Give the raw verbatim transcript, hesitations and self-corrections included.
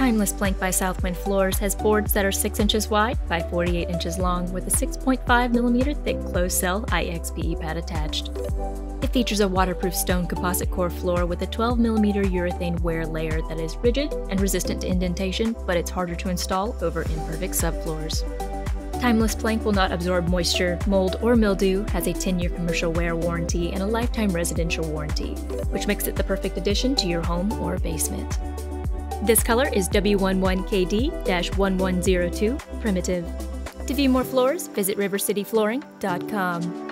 Timeless Plank by Southwind Floors has boards that are six inches wide by forty-eight inches long with a six point five millimeter thick closed cell I X P E pad attached. It features a waterproof stone composite core floor with a twelve millimeter urethane wear layer that is rigid and resistant to indentation, but it's harder to install over imperfect subfloors. Timeless Plank will not absorb moisture, mold, or mildew, has a ten year commercial wear warranty and a lifetime residential warranty, which makes it the perfect addition to your home or basement. This color is W eleven K D eleven oh two Primitive. To view more floors, visit River City Flooring dot com.